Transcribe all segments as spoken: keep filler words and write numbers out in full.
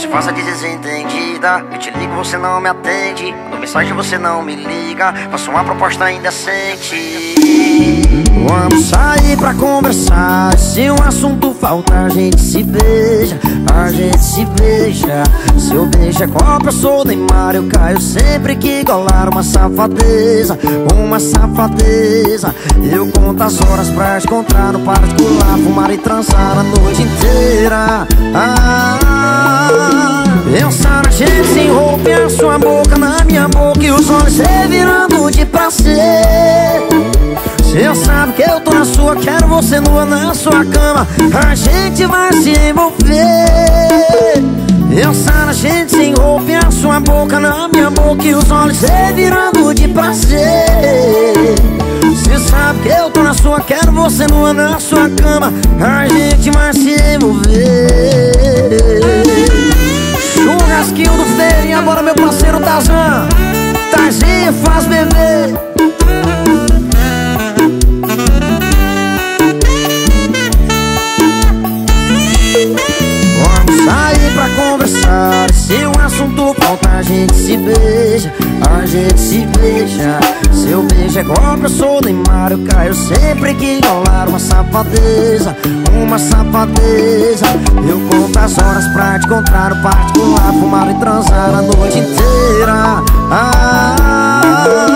se faça de desentendida. Eu te ligo, você não me atende. Mando mensagem, você não me liga. Faço uma proposta indecente. Vamos sair pra conversar. Se um assunto falta, a gente se beija. A gente se beija. Se eu beijo é copo, eu sou Neymar. Eu caio sempre que golar uma safadeza. Uma safadeza. Eu conto as horas pra encontrar no particular. Fumar e transar a noite inteira. Ah, eu sarajei sem roupa, a sua boca na minha boca e os olhos se virando de prazer. Cê sabe que eu tô na sua, quero você nua na sua cama. A gente vai se envolver. Eu sarajei sem roupa, a sua boca na minha boca e os olhos se virando de prazer. Cê sabe que eu tô na sua, quero você nua na sua cama. A gente vai se envolver. Churrasquinho do Feirinho, agora meu parceiro Tazan. Tazinho faz bebê. Vamos sair pra conversar. Se o assunto falta, a gente se beija. A gente se beija. Seu beijo é golpe, eu sou Neymar. Eu caio sempre que rolar uma safadeza. Uma safadeza. Eu conto as horas pra te encontrar no particular. Fumar e transar a noite inteira. Ah,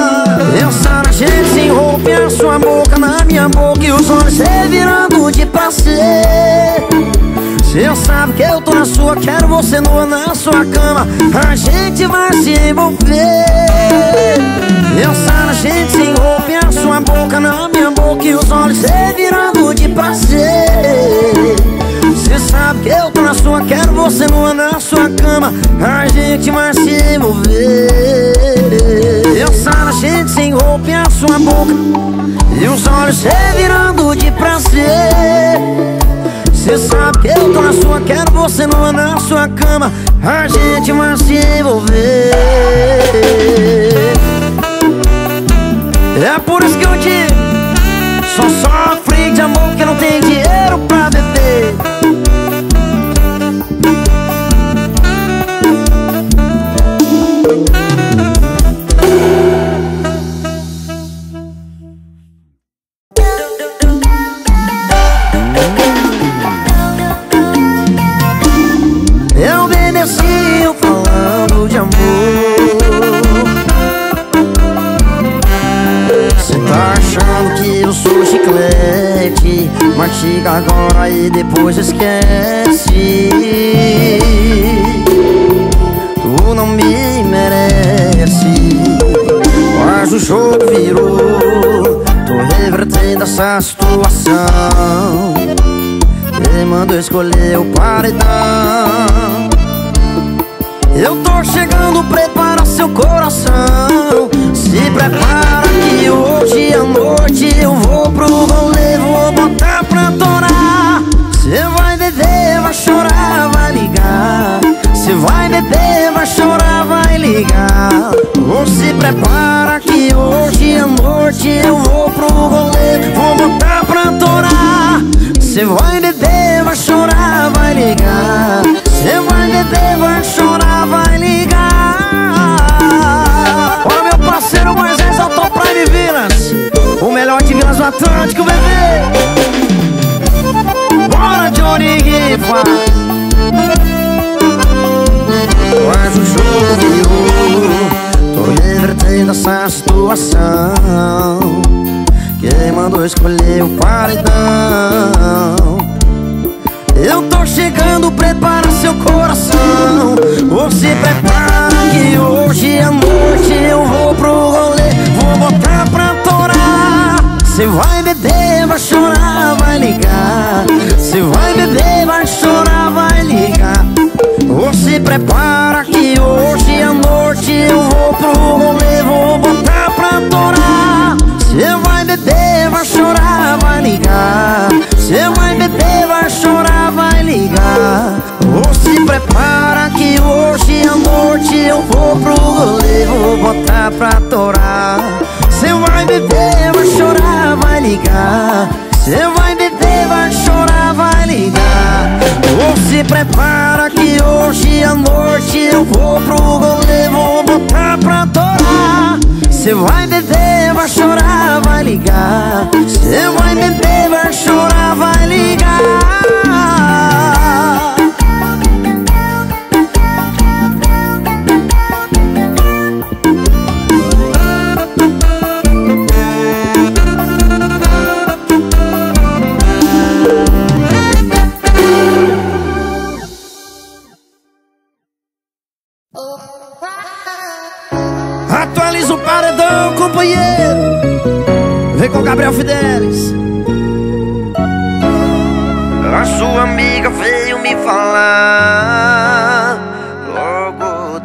eu sarajei sem roupa, a sua boca na minha boca e os olhos se virando de prazer. Cê sabe que eu tô na sua, quero você nua na sua cama. A gente vai se envolver. Eu sarajei sem roupa, a sua boca na minha boca e os olhos se virando de prazer. Cê sabe que eu tô na sua, quero você nua na sua cama. A gente vai se envolver. Eu sarajei sem roupa, a sua boca e os olhos se virando de prazer. Cê sabe que eu tô na sua, quero você nua na sua cama. A gente vai se envolver. É por isso que eu digo, só sofre de amor porque não tem dinheiro pra beber. Mastiga agora e depois esquece. Tu não me merece. Mas o jogo virou. Tô revertendo essa situação. Me mandou escolher o paredão. Eu tô chegando, prepara seu coração. Se prepara que hoje à noite eu vou pro rolê, vou botar pra torar. Cê vai beber, vai chorar, vai ligar. Cê vai beber, vai chorar, vai ligar. Ou se prepara que hoje à noite eu vou pro rolê, vou botar pra torar. Cê vai beber, vai chorar, vai ligar. Cê vai beber, vai chorar, vai ligar. Olha meu parceiro, mas eles já estão pra Vilas. O melhor de Vilas do Atlântico, bebê. Bora, Johnny Guipa. Mas o jogo virou. Tô revertendo essa situação. Quem mandou escolher o paredão? Eu tô chegando, prepara seu coração. Ou se prepara que hoje à noite eu vou pro rolê, vou botar pra torar. Cê vai beber, vai chorar, vai ligar. Cê vai beber, vai chorar, vai ligar. Ou se prepara que hoje à noite eu vou pro rolê, vou botar pra torar. Cê vai beber, vai chorar, vai ligar. Cê vai beber, vai chorar, vai ligar. Ou se prepara que hoje à noite eu vou pro rolê, vou botar pra torar. Cê vai beber, vai chorar, vai ligar. Cê vai beber, vai chorar, vai ligar. Ou se prepara que hoje à noite Fidelis. A sua amiga veio me falar logo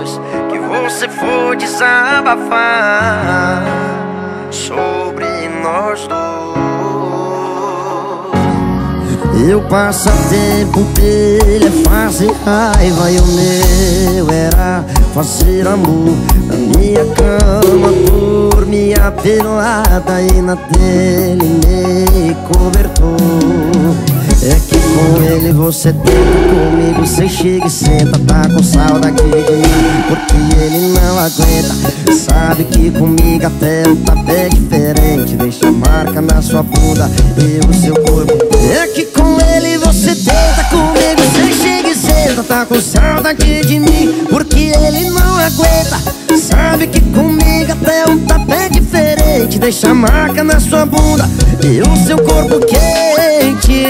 depois que você foi desabafar sobre nós dois. Eu passo tempo dele é fazer raiva e o meu era fazer amor na minha cama, dormia pelada e na dele me cobertor. É que com ele você tenta, comigo você chega e senta, tá com saudade de mim porque ele não aguenta. Sabe que comigo até um tá bem diferente, deixa marca na sua bunda e o seu corpo. É que com ele você tenta, comigo você chega e senta, tá com saudade de mim porque ele não aguenta. Sabe que comigo até um tapé diferente, deixa a marca na sua bunda e o seu corpo quente,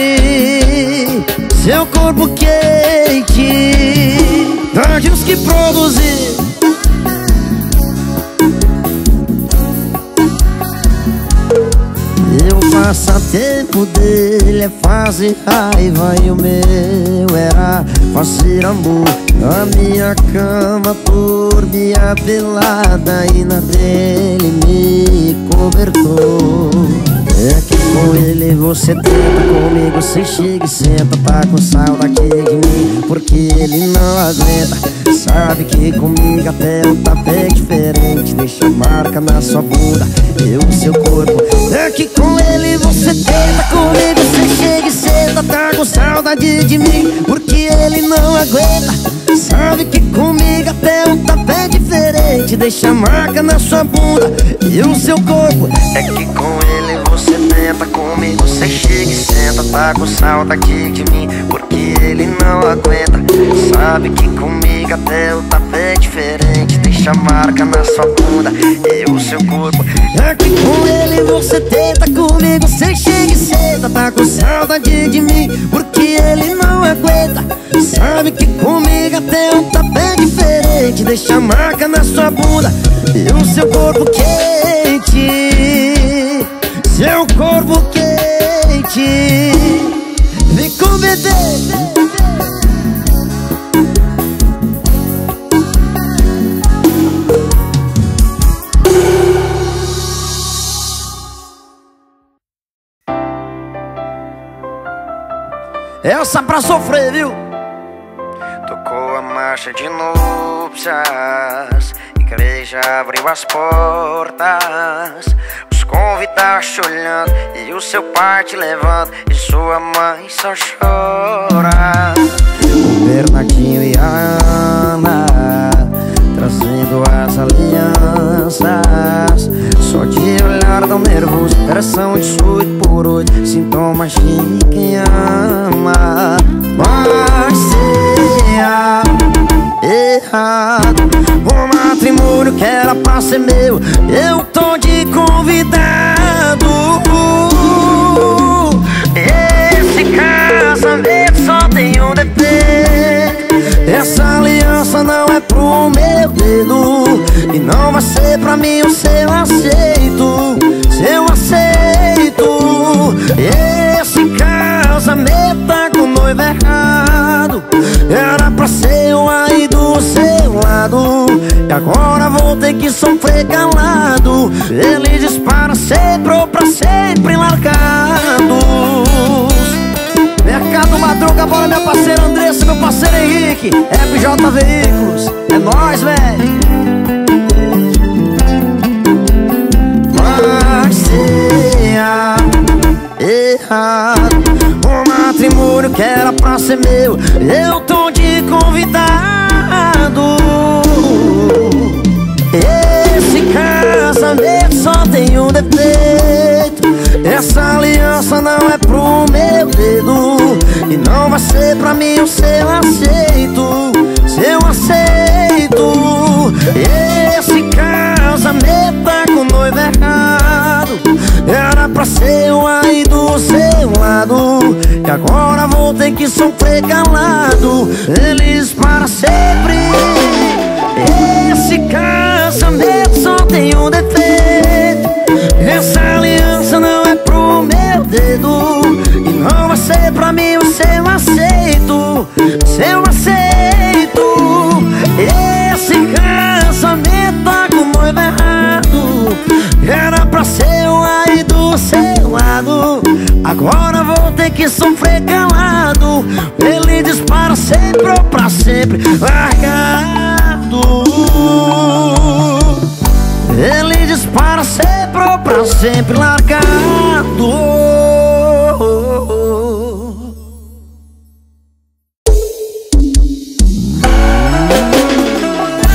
seu corpo quente. Ódios que produzir, eu faço a tempo dele é fazer raiva e o meu era fazer amor. A minha cama dormia pelada e na dele me cobertou. É que com ele você tenta, comigo você chega e senta, tá com saudade de mim porque ele não aguenta. Sabe que comigo até um tapé diferente, deixa marca na sua bunda e o seu corpo. É que com ele você tenta, comigo você chega e senta, tá com saudade de mim porque ele não aguenta. Sabe que comigo até um tapé diferente, deixa a marca na sua bunda e o seu corpo. É que com ele você tenta, comigo você chega e senta, tá com saudade de mim porque ele não aguenta. Sabe que comigo até um tapé diferente, deixa a marca na sua bunda e o seu corpo. É que com ele você tenta, comigo você chega e senta, tá com saudade de mim porque ele não aguenta. Sabe que comigo até um tapé diferente, deixa a marca na sua bunda e o seu corpo quente, seu corpo quente. Vem com bebê. Essa pra sofrer, viu? Tocou a marcha de núpcias, igreja abriu as portas, os convidados te olhando e o seu pai te levando e sua mãe só chora. O Bernardinho e a Ana trazendo as alianças, só de olhar tão nervoso, pressão de oito por oito, sintomas de quem ama. Mas será errado o matrimônio que era pra ser meu, eu tô de convidado. Esse casamento só tem um defeito, essa aliança não é pro meu dedo e não vai ser pra mim o seu aceito, seu aceito. Esse casamento tá com o noivo errado, era pra ser eu aí do seu lado e agora vou ter que sofrer calado. Ele dispara sempre ou pra sempre largados. Mercado Madruga, bora minha parceira Andressa, meu parceiro Henrique, F J Veículos, é nóis, véi. Mas será errado o matrimônio que era pra ser meu, eu tô de convidado. Esse casamento só tem um defeito, essa aliança não é pro meu dedo e não vai ser pra mim o seu aceito, seu aceito. Esse casamento tá com o noivo errado, era pra ser eu aí do seu lado e agora vou ter que sofrer calado. Eles para sempre. Esse casamento só tem um defeito, Essa aliança não é pro meu dedo, e não vai ser pra mim, vai ser um aceito, seu aceito. Esse casamento tá com muito errado, era pra ser eu aí do seu lado, agora vou ter que sofrer calado. Ele dispara sempre ou pra sempre largado. Ele dispara sempre ou pra sempre largado.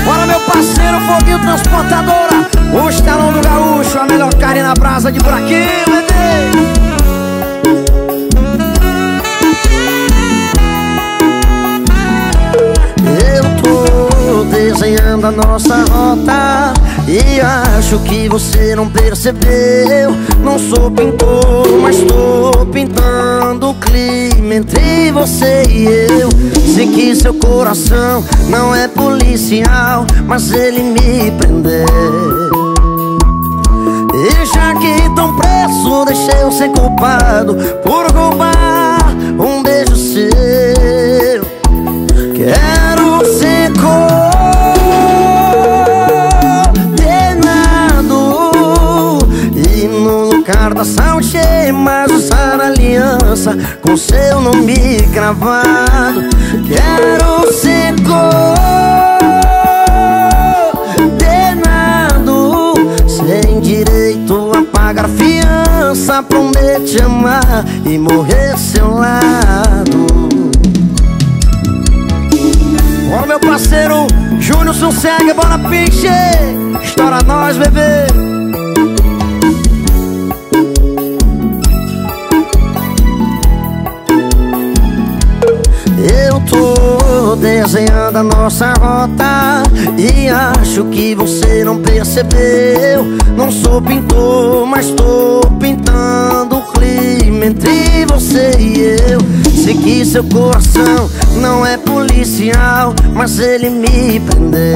Bora, meu parceiro, foguinho transportadora, o estalão do gaúcho, a melhor carne na brasa de buraquinho, bebê. Desenhando a nossa rota, e acho que você não percebeu. Não sou pintor, mas tô pintando o clima entre você e eu. Sei que seu coração não é policial, mas ele me prendeu. E já que tão preso, deixei eu ser culpado por roubar um beijo seu. Quero ser culpado, da saúde, mas usar aliança com seu nome gravado. Quero ser condenado, sem direito a pagar fiança, promete amar e morrer seu lado. Bora, meu parceiro Júnior Sossega, bora Pichê, estoura nós, bebê. Tô desenhando a nossa rota, e acho que você não percebeu. Não sou pintor, mas tô pintando o clima entre você e eu. Sei que seu coração não é policial, mas ele me prendeu.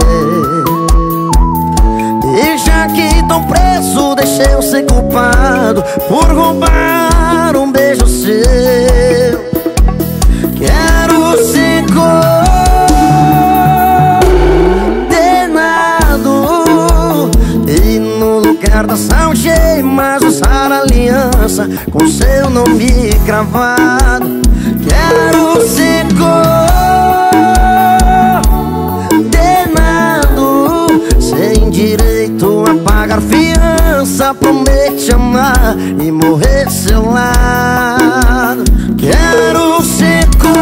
E já que tão preso, deixei eu ser culpado por roubar um beijo seu. Quero ser condenado, e no lugar da saúde, mas usar aliança com seu nome gravado. Quero ser condenado, sem direito a pagar fiança, promete amar e morrer seu lado. Quero ser condenado,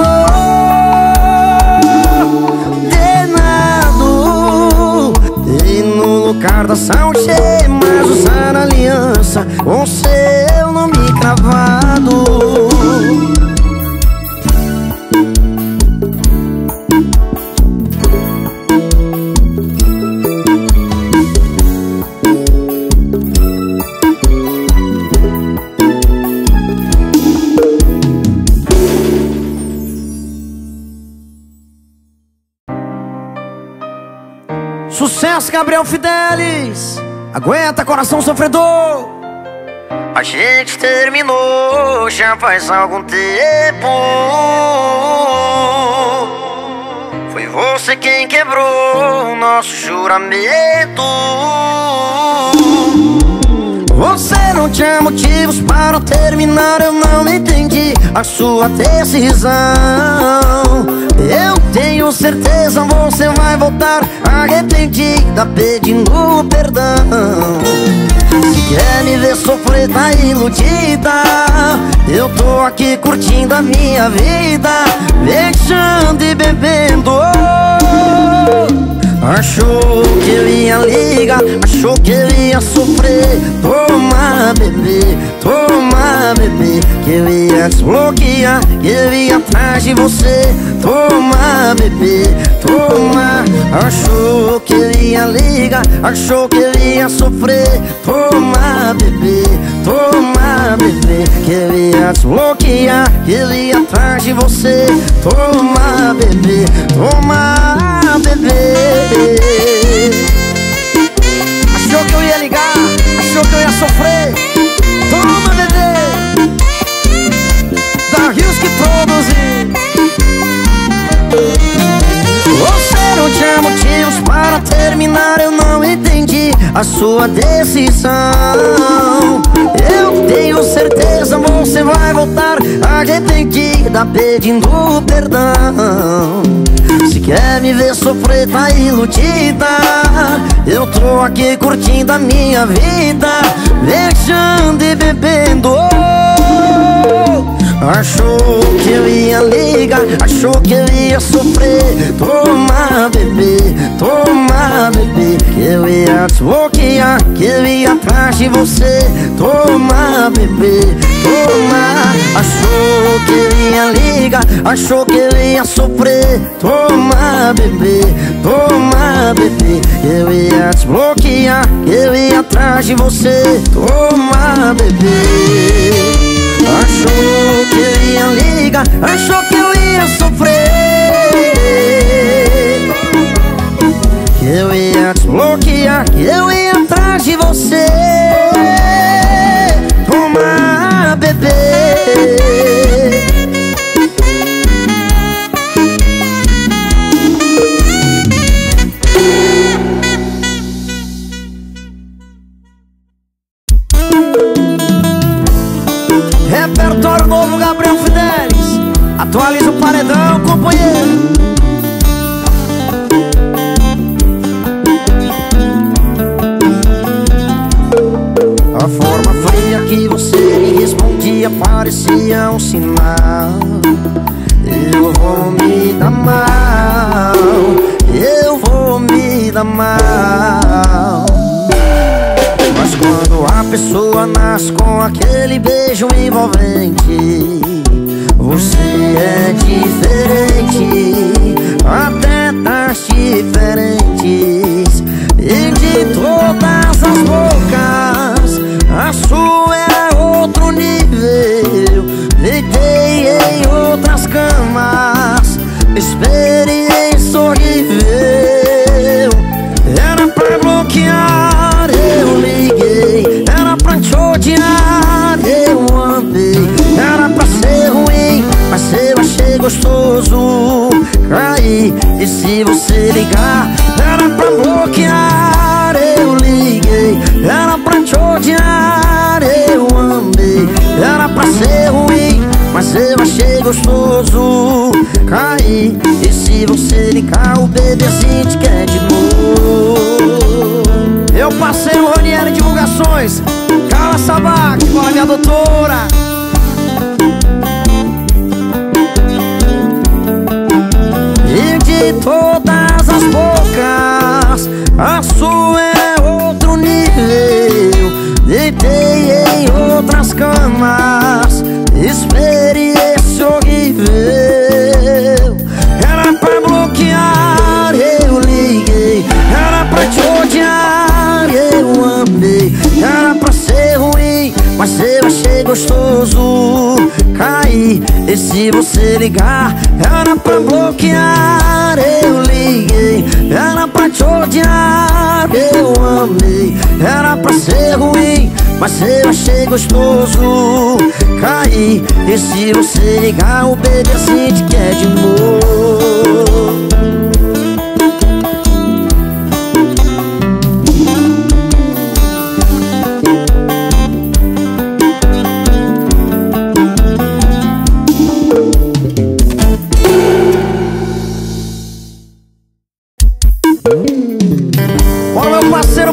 e no lugar da saúde, mas usar aliança com seu nome cravado. Gabriel Fidelis, aguenta coração sofredor. A gente terminou já faz algum tempo, foi você quem quebrou o nosso juramento. Você não tinha motivos para terminar, eu não entendi a sua decisão. Eu tenho certeza, você vai voltar arrependida, pedindo perdão. Se quer me ver sofrer, tá iludida. Eu tô aqui curtindo a minha vida, beijando e bebendo. Achou que eu ia ligar, achou que eu ia sofrer. Toma, bebê, toma, bebê, que eu ia desbloquear, que eu ia atrás de você. Toma, bebê, toma. Achou que eu ia ligar, achou que eu ia sofrer. Toma, bebê, toma, bebê, que eu ia desbloquear, que eu ia atrás de você. Toma, bebê, toma, bebê. Achou que eu ia ligar, achou que eu ia sofrer. a sua decisão. Eu tenho certeza, amor, você vai voltar arrependida, pedindo perdão. Se quer me ver sofrer, tá iludida. Eu tô aqui curtindo a minha vida, beijando e bebendo. Achou que eu ia ligar, achou que eu ia sofrer. Toma, bebê, toma, bebê, que eu ia desbloquear, que eu ia atrás de você. Toma, bebê, toma. Achou que eu ia ligar, achou que eu ia sofrer. Toma, bebê, toma, bebê, que eu ia desbloquear, que eu ia atrás de você. Toma, bebê. Achou que eu ia ligar, achou que eu ia sofrer, que eu ia desbloquear, que eu ia atrás de você. Toma, bebê. Repertório novo, Gabriel Fidelis. Atualiza o paredão, companheiro. A forma fria que você me respondia parecia um sinal. Eu vou me dar mal, eu vou me dar mal. Mas quando a pessoa nasce com aquele beijo envolvente, você é diferente, até das diferentes. E de todas as bocas, a sua era outro nível. Deitei em outras camas, experiência horrível. Era pra bloquear, eu liguei, era pra te odiar, eu amei. Era pra ser ruim, mas eu achei gostoso cair. E se você ligar, era pra bloquear, eu liguei, era pra te odiar, eu amei. Era pra ser ruim, mas eu achei gostoso cair. E se você ligar, o bebezinho te quer de novo. Meu parceiro Ronieri Divulgações, Carla Sabac, fala minha doutora. E de todas as bocas, a sua é outro nível. Deitei em outras camas, experiência horrível. Era pra bloquear, eu liguei, era pra te odiar, eu amei. Era pra ser ruim, mas eu achei gostoso cair. E se você ligar, era pra bloquear, eu liguei, era pra te odiar, eu amei. Era pra ser ruim, mas eu achei gostoso cair. E se você ligar, o bebezinho te quer de novo.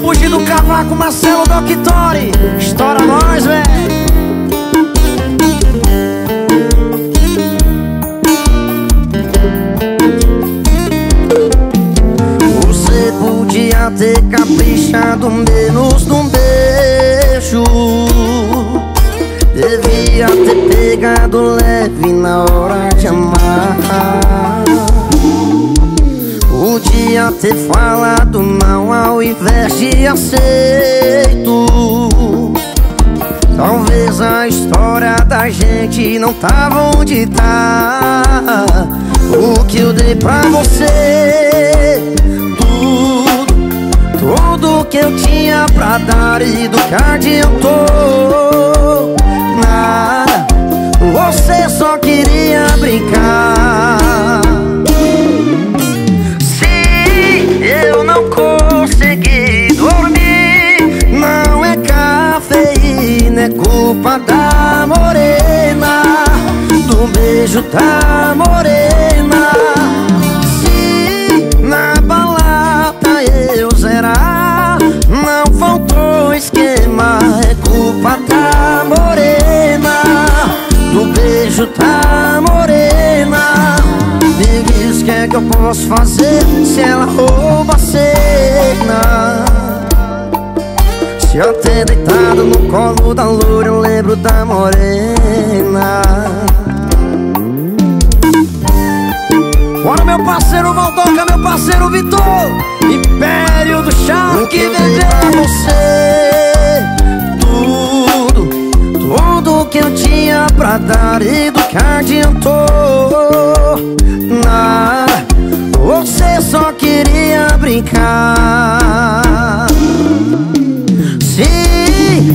Bugido Cavaco, Marcelo Doctore, estoura nós, véi. Você podia ter caprichado menos num beijo, devia ter pegado leve na hora de amar. Podia ter falado não ao invés de aceito. Talvez a história da gente não tava onde tá. O que eu dei pra você, tudo, tudo que eu tinha pra dar, e do que adiantou nada. Você só queria brincar. Eu não consegui dormir, roupa tá morena, do beijo tá morena. Se na balada eu zerar, não faltou esquema. É culpa tá morena, do beijo tá morena. Me diz o que é que eu posso fazer se ela rouba a cena. Se eu ter deitado no colo da loura, eu lembro da morena. Bora meu parceiro Valdonca, meu parceiro Vitor, Império do Charque, que bebê pra você tudo, tudo que eu tinha pra dar e do que adiantou nada. Você só queria brincar.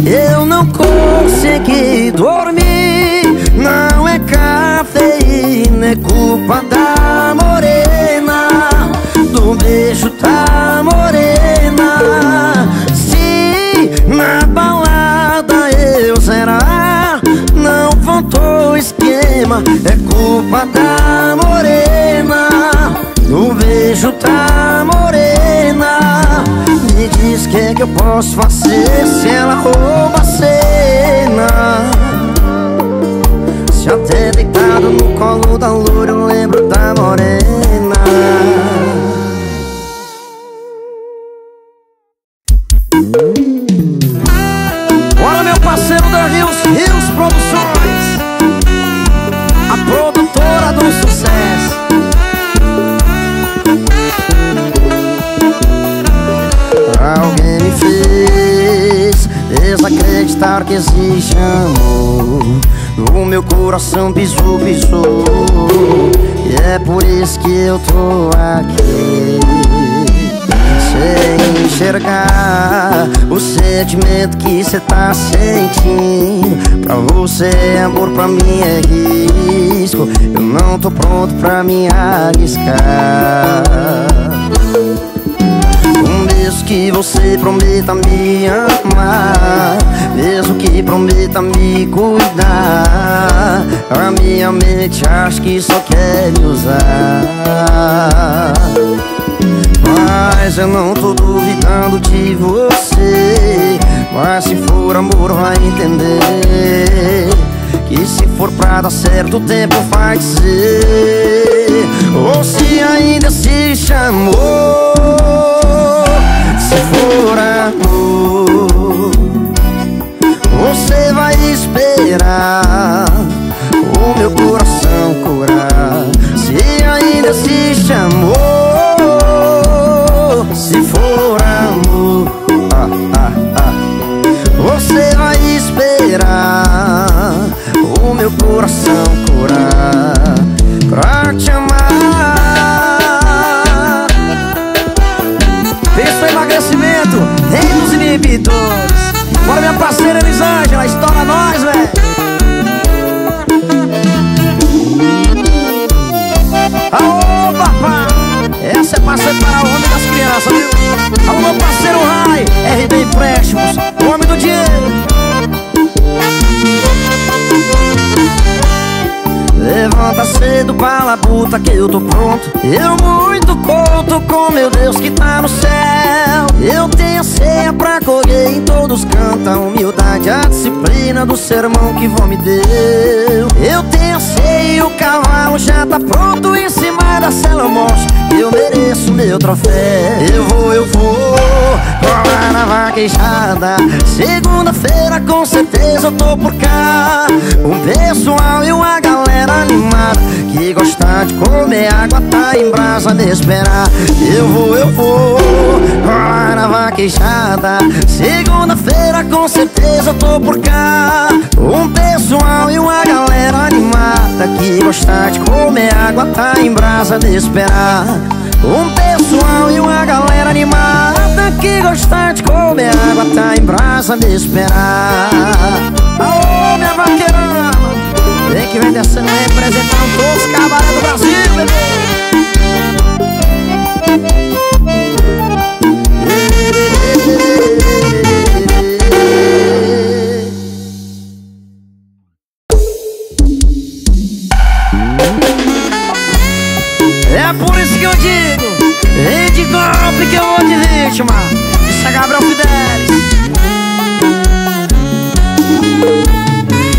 Eu não consegui dormir, não é cafeína, é culpa da morena, do beijo da morena. Se na balada eu zerar, não faltou esquema, é culpa da morena, do beijo da morena. Me diz o que é que eu posso fazer se ela rouba a cena. Se eu ter deitado no colo da loura, eu lembro da morena. Olha meu parceiro da Rios, Rios Produções, a produtora do sucesso. Alguém me fez desacreditar que existe amor. O meu coração pisou, pisou, e é por isso que eu tô aqui, sem enxergar o sentimento que cê tá sentindo. Pra você é amor, pra mim é risco. Eu não tô pronto pra me arriscar. Mesmo que você prometa me amar, mesmo que prometa me cuidar, a minha mente acha que só quer me usar. Mas eu não tô duvidando de você, mas se for amor vai entender, que se for pra dar certo o tempo vai dizer. Ou se ainda se chamou, se for amor, você vai esperar o meu coração curar. Se ainda se chamou, se for amor, ah, ah, ah, você vai esperar o meu coração curar pra te amar. Emagrecimento, reinos inibidores. Bora minha parceira Elisângela, estoura nós, véi. Aô, papai. Essa é parceira para o homem das crianças, viu? Alô, meu parceiro Rai, R B Empréstimos, o homem do dinheiro. Levanta cedo pra labuta que eu tô pronto. Eu muito conto com meu Deus que tá no céu. Eu tenho a ceia pra colher e todos cantam a humildade, a disciplina do sermão que vó me deu. Eu tenho a ceia e o cavalo já tá pronto em cima da cela. Eu mostro, eu mereço meu troféu. Eu vou, eu vou, colar na vaquejada. Segunda-feira com certeza eu tô por cá. Um pessoal e uma galera animada que gosta de comer água, tá em brasa me esperar. Eu vou, eu vou, colar na vaquejada. Segunda-feira com certeza eu tô por cá. Um pessoal e uma galera animada que gosta de comer água, tá em brasa de esperar. Um pessoal e uma galera animada que gosta de comer água, tá em brasa de esperar. Aô, minha vaqueirana, vem que vem descendo representando todos os cabarés do Brasil, bebê. É por isso que eu digo, rede golpe que eu vou te vítima. Isso é Gabriel Fidelis.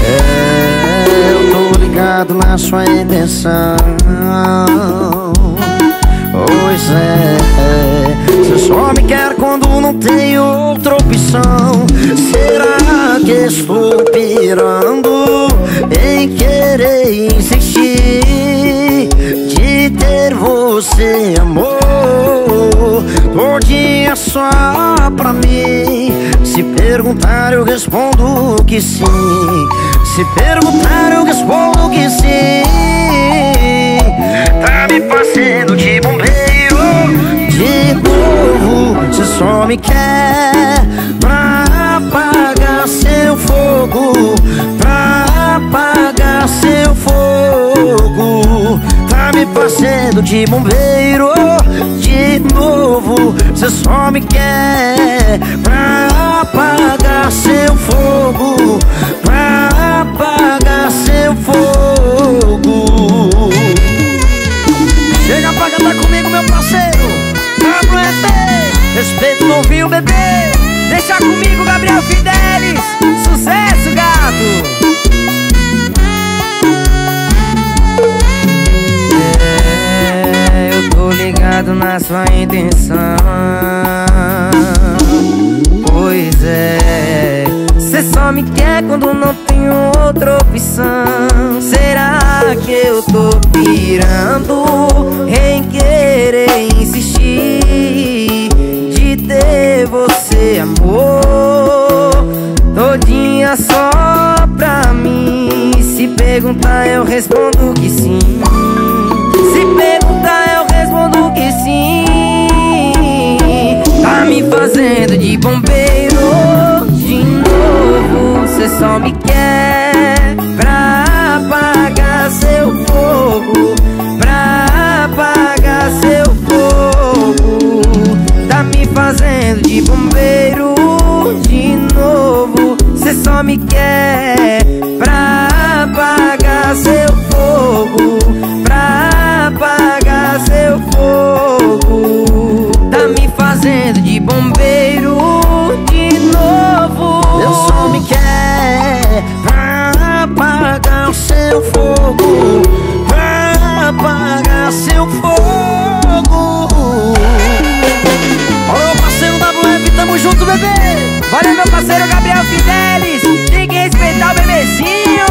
É, eu tô ligado na sua intenção. Pois é, você só me quer quando não tem outra opção. Será que estou pirando em querer insistir de ter você, amor, todo dia só pra mim? Se perguntar eu respondo que sim. Se perguntar eu respondo que sim. Tá me fazendo de bombeiro de novo. Você só me quer pra apagar seu fogo, pra apagar seu fogo. Tá me fazendo de bombeiro de novo. Você só me quer pra apagar seu fogo, pra apagar seu fogo. Chega pra cantar comigo, meu parceiro W F. Respeito novinho, bebê. Deixa comigo, Gabriel Fidelis. Sucesso, gato. É, eu tô ligado na sua intenção. Pois é, cê só me quer quando não tenho outra opção. Será que eu tô pirando em querer insistir de ter você, amor, todinha só pra mim? Se perguntar eu respondo que sim. Se perguntar eu respondo que sim. Tá me fazendo de bombeiro de novo. Cê só me quer pra apagar seu fogo, pra apagar seu fogo. Tá me fazendo de bombeiro de novo. Cê só me quer pra apagar seu fogo, pra apagar seu fogo. Tá me fazendo de bombeiro de novo. Eu só me quer pra apagar o seu fogo, pra apagar seu fogo. Olha o parceiro W F, tamo junto, bebê. Olha meu parceiro Gabriel Fidelis. Tem que respeitar o bebezinho.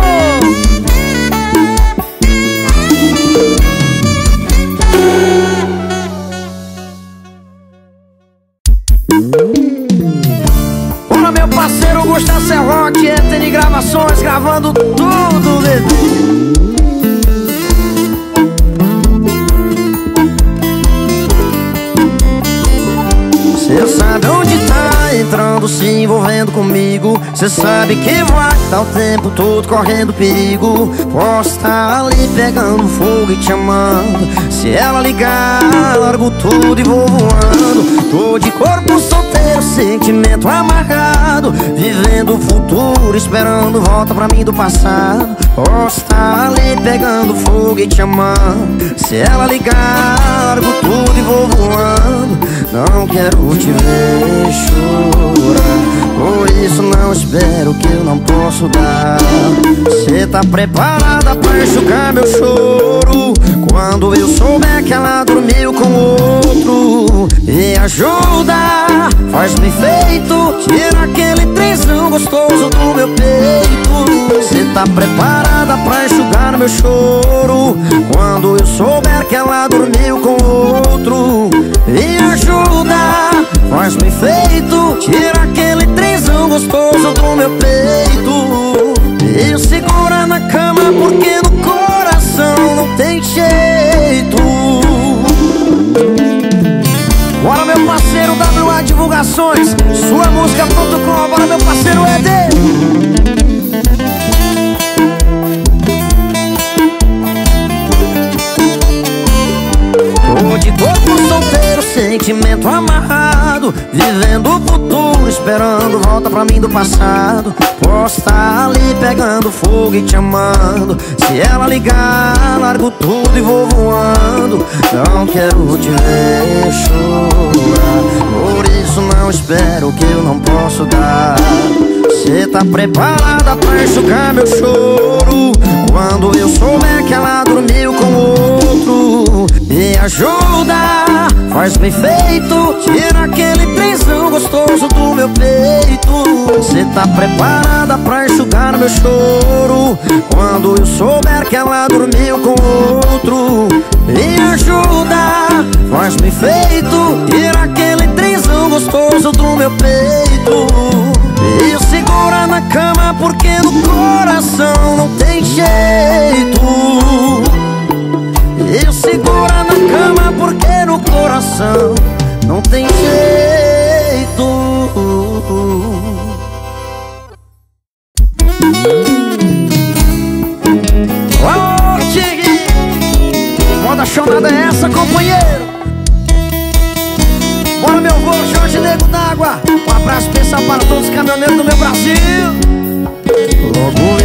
Bora meu parceiro Gustavo Rock, Etene Gravações, gravando tudo, bebê. Cê sabe onde tá entrando, se envolvendo comigo. Cê sabe que vai tá o tempo todo correndo perigo. Posso tá ali pegando fogo e te amando. Se ela ligar, largo tudo e vou voando. Tô de corpo solteiro, sentimento amarrado, vivendo o futuro, esperando volta pra mim do passado. Posso tá ali pegando fogo e te amando. Se ela ligar, largo tudo e vou voando. Não quero te ver chorar, por isso não espero que eu não posso dar. Cê tá preparada pra enxugar meu choro? Quando eu souber que ela dormiu com outro, me ajuda, faz bem feito, tira aquele trenzão gostoso do meu peito. Cê tá preparada pra enxugar meu choro? Quando eu souber que ela dormiu com outro, me ajuda, faz bem feito, tira aquele trenzão gostoso do meu peito. E segura na cama porque no coração não tem jeito. Bora meu parceiro W A Divulgações, sua música ponto com. Bora meu parceiro E D. De corpo solteiro, sentimento amarrado, vivendo o futuro, esperando volta pra mim do passado. Posso estar ali pegando fogo e te amando. Se ela ligar, largo tudo e vou voando. Não quero te ver chorar, por isso não espero o que eu não posso dar. Cê tá preparada pra enxugar meu choro? Quando eu souber que ela dormiu com outro, me ajuda, faz bem feito, tira aquele trenzão gostoso do meu peito. Cê tá preparada pra enxugar meu choro? Quando eu souber que ela dormiu com outro, me ajuda, faz bem feito, tira aquele trenzão gostoso do meu peito. E segura na cama porque no coração não tem jeito. E segura na cama porque no coração não tem jeito. Alô, Tigre! Moda chonada é essa, companheiro? Bora, meu vô, Jorge Nego d'Água. Um abraço especial para todos os caminhoneiros do meu Brasil. Logo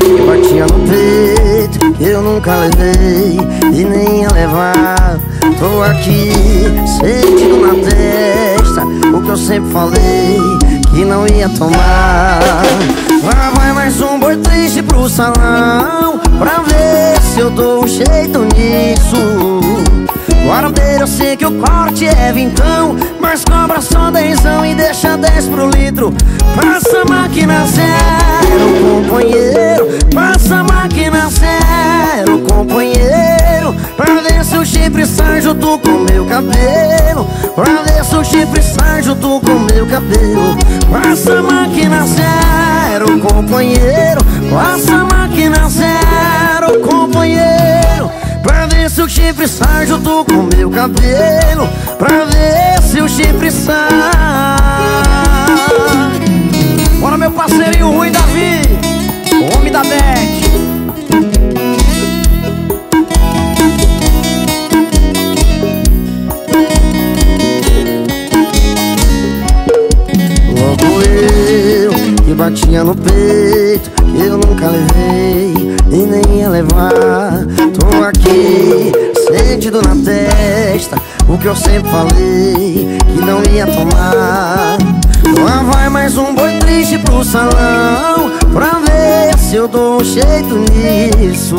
eu batia no peito que eu nunca levei e nem ia levar. Tô aqui sentindo na testa o que eu sempre falei que não ia tomar. Lá vai mais um boi triste pro salão pra ver se eu dou um jeito nisso. Guardeiro, eu sei que o corte é vintão, mas cobra só dezão e deixa dez pro litro. Passa a máquina zero, companheiro. Passa a máquina zero, companheiro. Pra ver se o chifre sai junto com meu cabelo. Pra ver se o chifre sai junto com meu cabelo. Passa a máquina zero, companheiro. Passa a máquina zero, companheiro. Pra ver se o chifre sai junto com meu cabelo. Pra ver se o chifre sai. Bora, meu parceirinho Rui Davi, o homem da Beck. Logo eu que batia no peito que eu nunca levei e nem ia levar. Tô aqui, sentido na testa, o que eu sempre falei que não ia tomar. Lá vai mais um boi triste pro salão pra ver se eu dou um jeito nisso.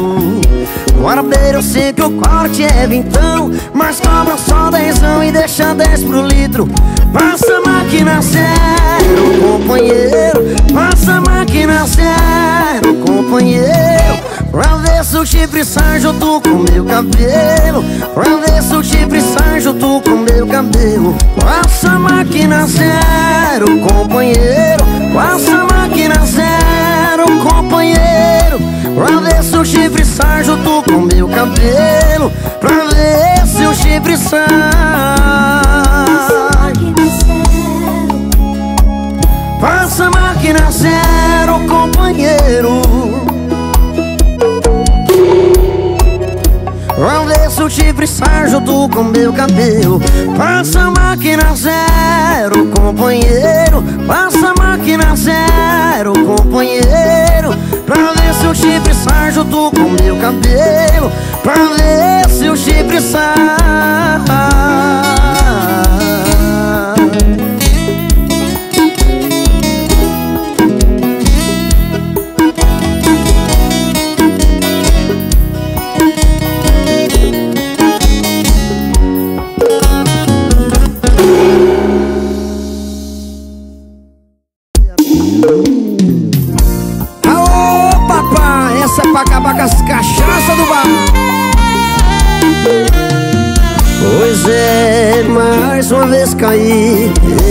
Guardeiro, eu sei que o corte é vintão, mas cobra só dezão e deixa dez pro litro. Passa a máquina zero, companheiro. Passa a máquina zero, companheiro. Pra ver se o chifre sai junto com meu cabelo. Pra ver se o chifre sai junto com meu cabelo. Passa a máquina zero, companheiro. Passa a máquina zero, companheiro. Pra ver se o chifre sai junto com meu cabelo. Pra ver se o chifre sai. Passa a máquina zero, companheiro. Pra ver se o chifre sai junto com meu cabelo. Passa a máquina zero, companheiro. Passa a máquina zero, companheiro. Pra ver se o chifre sai junto com meu cabelo. Pra ver se o chifre sai.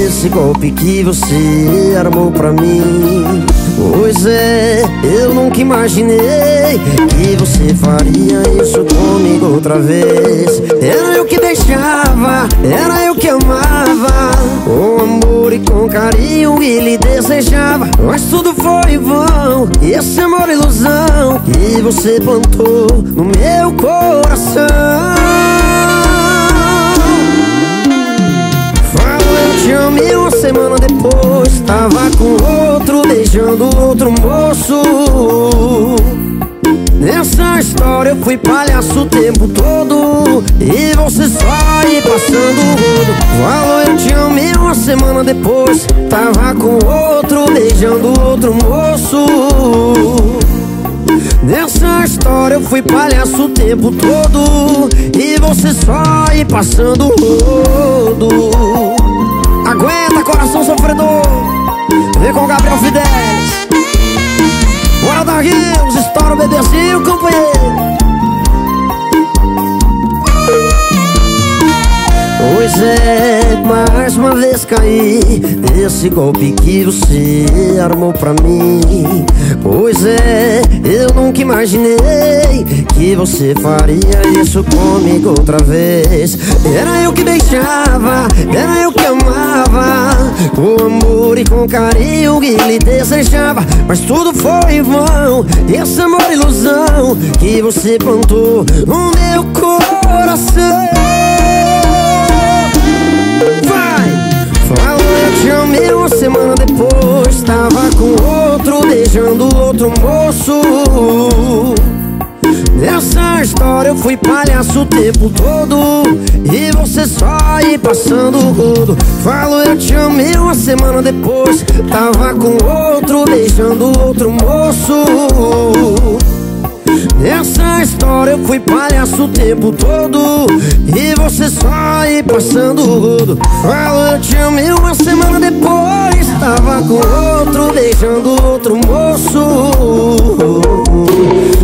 Esse golpe que você armou pra mim, pois é, eu nunca imaginei que você faria isso comigo outra vez. Era eu que deixava, era eu que amava, com amor e com carinho e lhe desejava, mas tudo foi em vão, esse amor é ilusão que você plantou no meu coração. Te amo e uma semana depois tava com outro, deixando outro moço. Nessa história eu fui palhaço o tempo todo, e você só ia passando o rodo. Falou eu te amei uma semana depois, tava com outro, beijando outro moço. Nessa história eu fui palhaço o tempo todo, e você só ia passando o rodo. Aguenta, coração sofredor, vem com o Gabriel Fidelis. Bora dar rios, estoura o bebezinho, companheiro. Pois é, mais uma vez caí nesse golpe que você armou pra mim. Pois é, eu nunca imaginei que você faria isso comigo outra vez. Era eu que beijava, era eu que amava, com amor e com carinho que lhe desejava, mas tudo foi em vão. Esse amor ilusão que você plantou no meu coração. Te amei uma semana depois, tava com outro, beijando outro moço. Nessa história eu fui palhaço o tempo todo, e você só ia passando o rodo. Falo eu te amei uma semana depois, tava com outro, beijando outro moço. Nessa história eu fui palhaço o tempo todo, e você só ia passando o rodo. Falou eu te amei uma semana depois, tava com outro, beijando outro moço.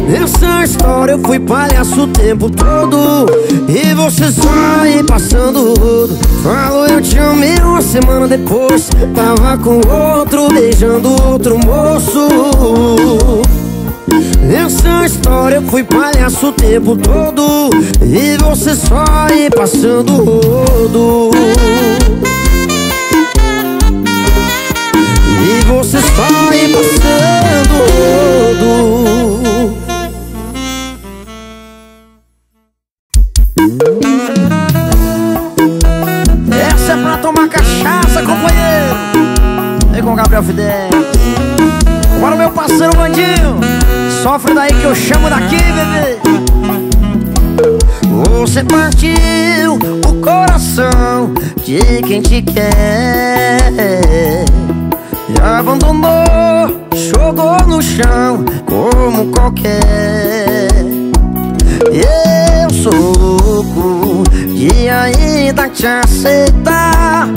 Nessa história eu fui palhaço o tempo todo, e você só ia passando o rodo. Falou eu te amei uma semana depois, tava com outro, beijando outro moço. Nessa história eu fui palhaço o tempo todo, e você só ia passando o rodo. E você só ia passando o rodo. Essa é pra tomar cachaça, companheiro. Vem com o Gabriel Fidelis. Agora o meu parceiro Vandinho. Sofre daí que eu chamo daqui, bebê. Você partiu o coração de quem te quer, me abandonou, jogou no chão como qualquer. Eu sou louco de ainda te aceitar,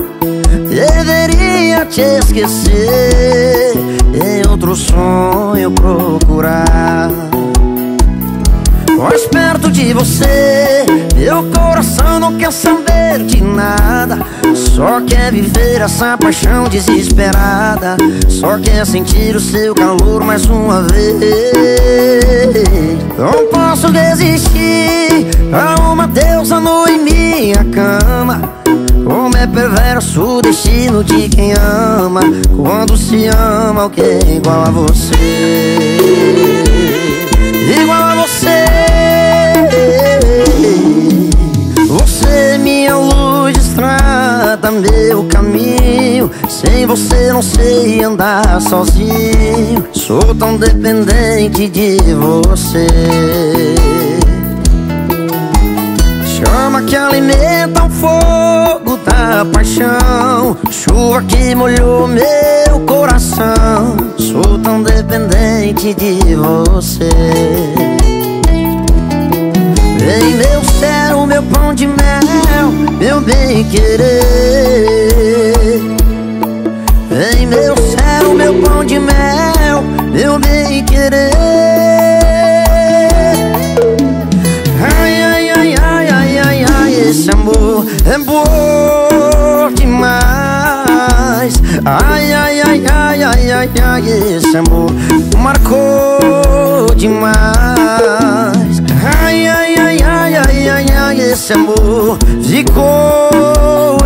deveria te esquecer, em outro sonho procurar. Pois perto de você, meu coração não quer saber de nada, só quer viver essa paixão desesperada, só quer sentir o seu calor mais uma vez. Não posso desistir, há uma deusa nua em minha cama. Como é perverso o destino de quem ama, quando se ama alguém igual a você. Igual a você. Você, minha luz, estrada meu caminho. Sem você não sei andar sozinho, sou tão dependente de você. Chama que alimenta o fogo da paixão, chuva que molhou meu coração, sou tão dependente de você. Vem meu céu, meu pão de mel, meu bem querer. Vem meu céu, meu pão de mel, meu bem querer. Ai, ai, ai, ai, ai, ai, ai, esse amor é bom demais. Ai, ai, ai, ai, ai, ai, ai, esse amor marcou demais. Ai, ai, ai, ai, ai, ai, ai, esse amor ficou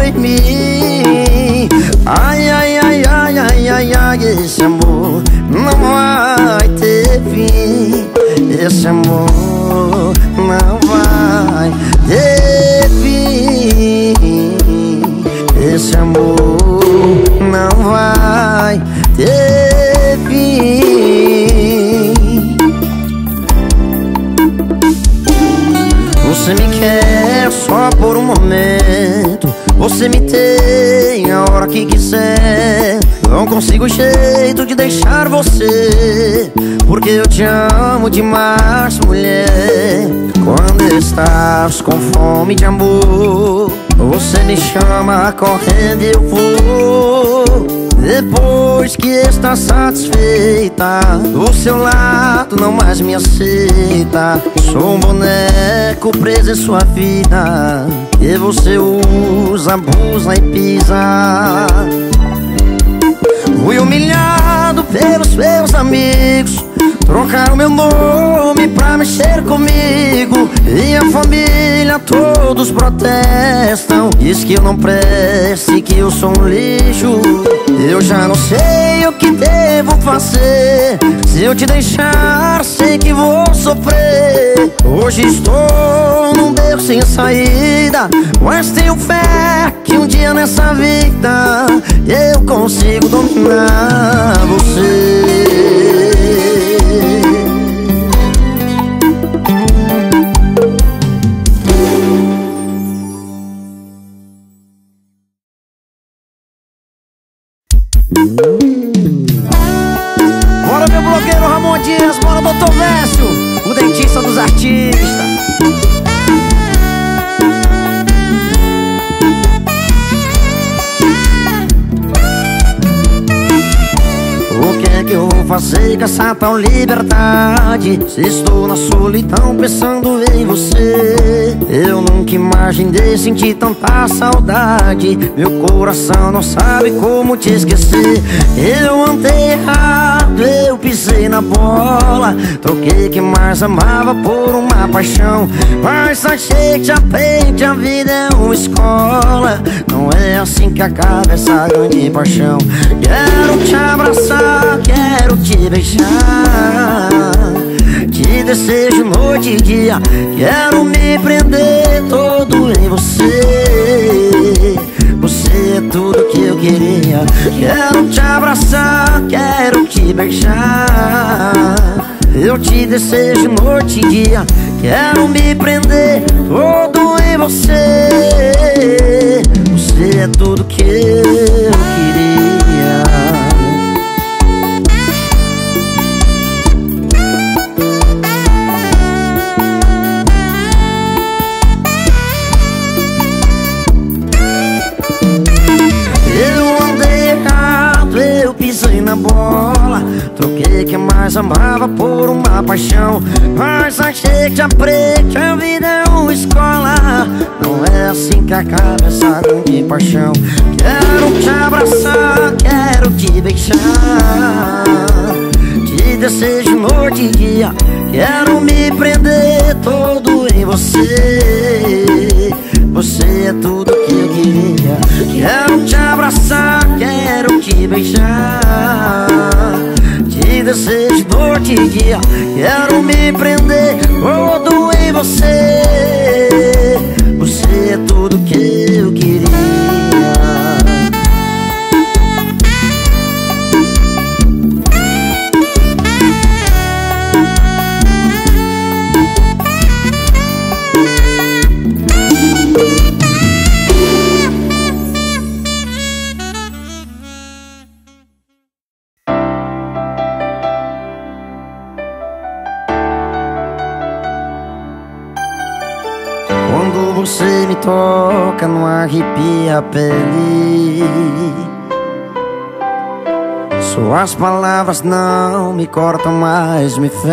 em mim. Ai, ai, ai, ai, ai, ai, ai, esse amor não vai ter fim. Esse amor não vai ter fim. Esse amor não vai momento. Você me tem a hora que quiser. Não consigo jeito de deixar você, porque eu te amo demais, mulher. Quando estás com fome de amor, você me chama correndo e eu vou. Depois que está satisfeita, do seu lado não mais me aceita. Sou um boneco preso em sua vida, e você usa, abusa e pisa. Fui humilhado pelos seus amigos, trocaram meu nome pra mexer comigo. Minha família, todos protestam, diz que eu não presto, que eu sou um lixo. Eu já não sei o que devo fazer, se eu te deixar, sei que vou sofrer. Hoje estou num beco sem saída, mas tenho fé que um dia nessa vida eu consigo dominar você. Bora, meu blogueiro Ramon Dias, bora, doutor Vécio, o dentista dos artistas. O que é que eu vou fazer com essa tal liberdade? Se estou na solidão pensando em você. Eu nunca imaginei sentir tanta saudade. Meu coração não sabe como te esquecer. Eu andei errado, eu pisei na bola. Troquei que mais amava por uma paixão. Mas achei que aprende, a vida é uma escola. Não é assim que acaba essa grande paixão. Quero te abraçar, quero te beijar, te desejo noite e dia. Quero me prender todo em você. Você é tudo que eu queria. Quero te abraçar, quero te beijar, eu te desejo noite e dia. Quero me prender todo em você. Você é tudo que eu queria. Bola, troquei que mais amava por uma paixão. Mas achei que aprende, a vida é uma escola. Não é assim que acaba essa grande paixão. Quero te abraçar, quero te beijar, te desejo noite e dia. Quero me prender todo em você. Você é tudo que eu queria. Quero te abraçar, quero te beijar, te desejo noite e dia. Quero me prender todo em você. Você é tudo que eu queria. Você me toca, não arrepia a pele. Suas palavras não me cortam, mas me ferem.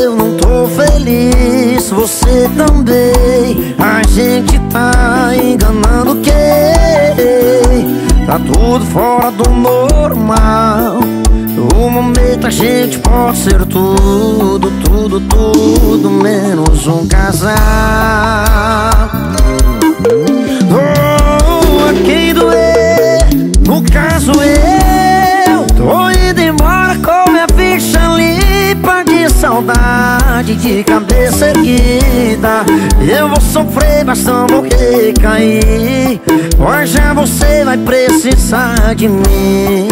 Eu não tô feliz, você também. A gente tá enganando quem? Tá tudo fora do normal. No momento a gente pode ser tudo, tudo, tudo menos um casal. Doa quem doer, no caso eu tô indo embora com minha ficha limpa de saudade, de cabeça erguida. Eu vou sofrer, mas não vou recair, pois já você vai precisar de mim.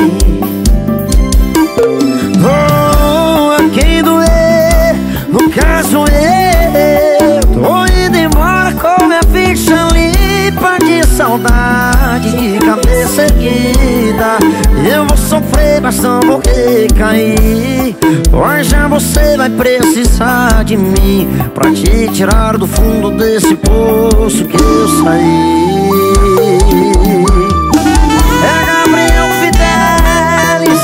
Doa quem doer, no caso eu coração vou ter que cair. Hoje você vai precisar de mim pra te tirar do fundo desse poço que eu saí. É Gabriel Fidelis,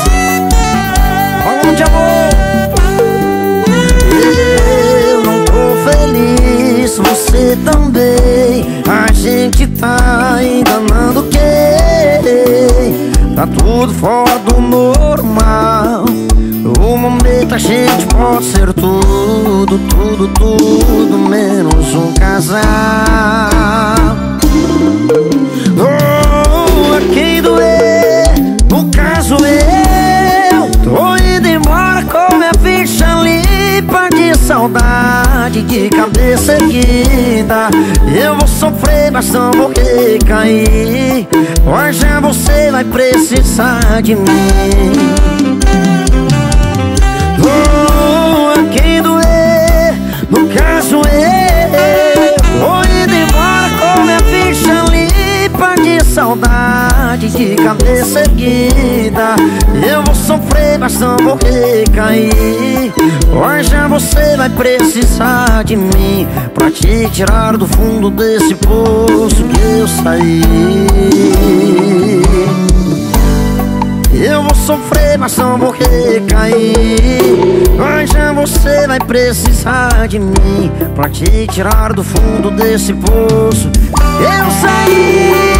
falando de amor. Eu não tô feliz, você também. A gente tá enganando quem? Tá tudo fora do normal. O momento a gente pode ser tudo, tudo, tudo menos um casal. Oh, a quem doer, no caso eu tô indo embora com minha ficha limpa de saudade, de cabeça erguida. Eu vou sofrer, mas não vou recair. Hoje você vai precisar de mim. Oh, a quem doer, no caso eu vou indo embora com minha ficha limpa de saudade, de cabeça erguida. Eu vou sofrer, mas não vou recair. Hoje você vai precisar de mim pra te tirar do fundo desse poço que eu saí. Eu vou sofrer, mas não vou recair. Hoje você vai precisar de mim pra te tirar do fundo desse poço. Eu saí.